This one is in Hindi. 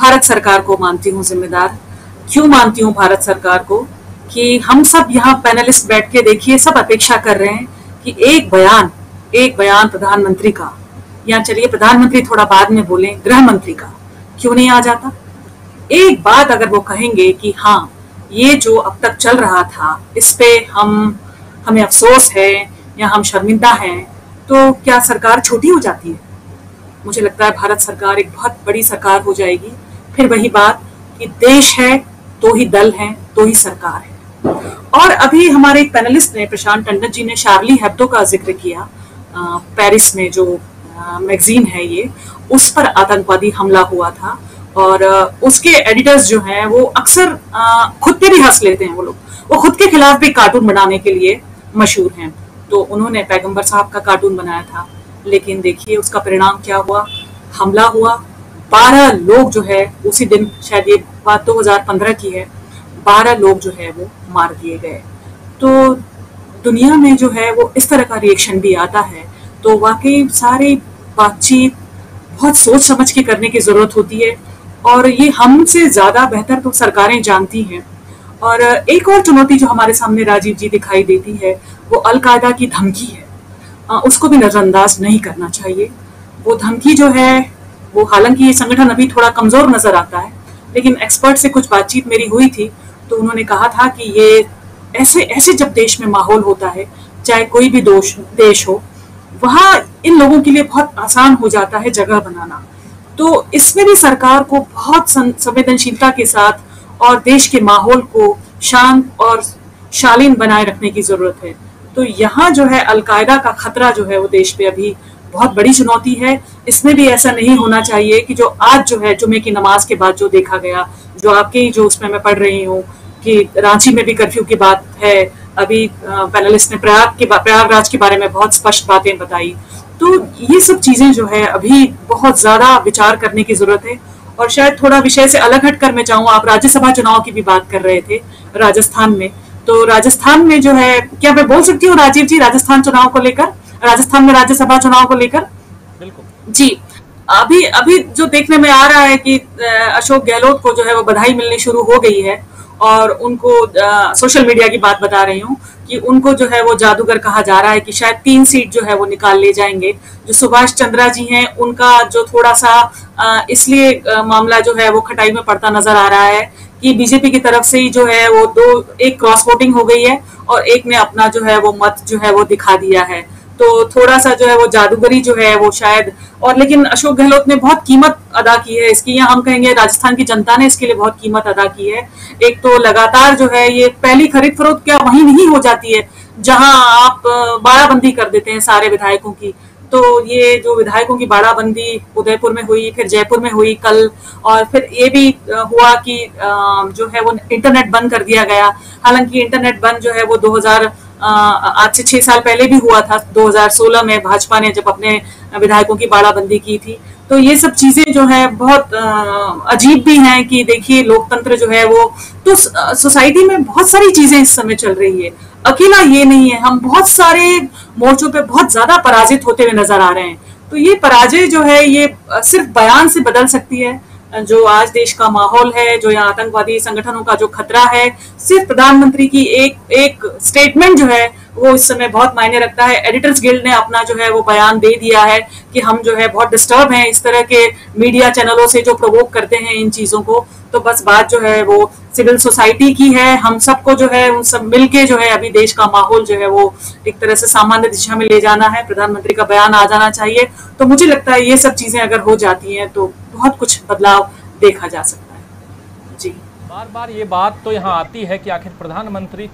भारत सरकार को मानती हूँ जिम्मेदार। क्यों मानती हूँ भारत सरकार को? कि हम सब यहाँ पैनलिस्ट बैठ के देखिए सब अपेक्षा कर रहे हैं कि एक बयान प्रधानमंत्री का, या चलिए प्रधानमंत्री थोड़ा बाद में बोलें, गृह मंत्री का क्यों नहीं आ जाता? एक बात अगर वो कहेंगे कि हाँ ये जो अब तक चल रहा था इस पे हमें अफसोस है या हम शर्मिंदा हैं, तो क्या सरकार छोटी हो जाती है? मुझे लगता है भारत सरकार एक बहुत बड़ी सरकार हो जाएगी। फिर वही बात कि देश है तो ही दल है तो ही सरकार है। और अभी हमारे एक पैनलिस्ट ने, प्रशांत टंडन जी ने, शार्ली हेब्डो का जिक्र किया। पेरिस में जो मैगजीन है ये, उस पर आतंकवादी हमला हुआ था और उसके एडिटर्स जो हैं वो अक्सर खुद पे भी हंस लेते हैं। वो लोग वो खुद के खिलाफ भी कार्टून बनाने के लिए मशहूर हैं। तो उन्होंने पैगंबर साहब का कार्टून बनाया था, लेकिन देखिए उसका परिणाम क्या हुआ, हमला हुआ। 12 लोग जो है उसी दिन, शायद ये बात 2015 की है, 12 लोग जो है वो मार दिए गए। तो दुनिया में जो है वो इस तरह का रिएक्शन भी आता है। तो वाकई सारी बातचीत बहुत सोच समझ के करने की ज़रूरत होती है और ये हमसे ज़्यादा बेहतर तो सरकारें जानती हैं। और एक और चुनौती जो हमारे सामने राजीव जी दिखाई देती है वो अलकायदा की धमकी है। उसको भी नज़रअंदाज नहीं करना चाहिए। वो धमकी जो है वो, हालांकि ये संगठन अभी थोड़ा कमज़ोर नज़र आता है, लेकिन एक्सपर्ट से कुछ बातचीत मेरी हुई थी तो उन्होंने कहा था कि ये ऐसे जब देश में माहौल होता है, चाहे कोई भी देश हो, वहाँ इन लोगों के लिए बहुत आसान हो जाता है जगह बनाना। तो इसमें भी सरकार को बहुत संवेदनशीलता के साथ और देश के माहौल को शांत और शालीन बनाए रखने की ज़रूरत है। तो यहाँ जो है अलकायदा का खतरा जो है वो देश पे अभी बहुत बड़ी चुनौती है। इसमें भी ऐसा नहीं होना चाहिए कि जो आज जो है जुमे की नमाज के बाद जो देखा गया, जो आपके जो उसमें मैं पढ़ रही हूँ कि रांची में भी कर्फ्यू की बात है। अभी पैनलिस्ट ने प्रयागराज के बारे में बहुत स्पष्ट बातें बताई। तो ये सब चीज़ें जो है अभी बहुत ज़्यादा विचार करने की ज़रूरत है। और शायद थोड़ा विषय से अलग हट कर मैं चाहूँ, आप राज्यसभा चुनाव की भी बात कर रहे थे राजस्थान में। तो राजस्थान में जो है, क्या मैं बोल सकती हूँ राजीव जी राजस्थान चुनाव को लेकर, राजस्थान में राज्यसभा चुनाव को लेकर? बिल्कुल जी। अभी जो देखने में आ रहा है कि अशोक गहलोत को जो है वो बधाई मिलनी शुरू हो गई है और उनको सोशल मीडिया की बात बता रही हूँ कि उनको जो है वो जादूगर कहा जा रहा है कि शायद 3 सीट जो है वो निकाल ले जाएंगे। जो सुभाष चंद्रा जी हैं उनका जो थोड़ा सा इसलिए मामला जो है वो खटाई में पड़ता नजर आ रहा है कि बीजेपी की तरफ से ही जो है वो 2-1 क्रॉस वोटिंग हो गई है और एक ने अपना जो है वो मत जो है वो दिखा दिया है। तो थोड़ा सा जो है वो जादूगरी जो है वो शायद, और लेकिन अशोक गहलोत ने बहुत कीमत अदा की है इसकी, या हम कहेंगे राजस्थान की जनता ने इसके लिए बहुत कीमत अदा की है। एक तो लगातार जो है ये पहली खरीद फरोख्त क्या वहीं नहीं हो जाती है जहां आप बाड़ाबंदी कर देते हैं सारे विधायकों की। तो ये जो विधायकों की बाड़ाबंदी उदयपुर में हुई, फिर जयपुर में हुई कल, और फिर ये भी हुआ कि जो है वो इंटरनेट बंद कर दिया गया। हालांकि इंटरनेट बंद जो है वो 2000 आज से 6 साल पहले भी हुआ था, 2016 में भाजपा ने जब अपने विधायकों की बाड़ाबंदी की थी। तो ये सब चीजें जो है बहुत अजीब भी हैं कि देखिए लोकतंत्र जो है वो, तो सोसाइटी में बहुत सारी चीजें इस समय चल रही है। अकेला ये नहीं है, हम बहुत सारे मोर्चों पे बहुत ज्यादा पराजित होते हुए नजर आ रहे हैं। तो ये पराजय जो है ये सिर्फ बयान से बदल सकती है। जो आज देश का माहौल है, जो यहाँ आतंकवादी संगठनों का जो खतरा है, सिर्फ प्रधानमंत्री की एक स्टेटमेंट जो है वो इस समय बहुत मायने रखता है। एडिटर्स गिल्ड ने अपना जो है वो बयान दे दिया है कि हम जो है बहुत डिस्टर्ब हैं इस तरह के मीडिया चैनलों से जो प्रोवोक करते हैं इन चीज़ों को। तो बस बात जो है वो सिविल सोसाइटी की है। हम सबको जो है उन सब मिल के जो है अभी देश का माहौल जो है वो एक तरह से सामान्य दिशा में ले जाना है। प्रधानमंत्री का बयान आ जाना चाहिए। तो मुझे लगता है ये सब चीज़ें अगर हो जाती हैं तो बहुत कुछ बदलाव देखा जा सकता है। जी, बार बार ये बात तो यहाँ आती है कि आखिर प्रधानमंत्री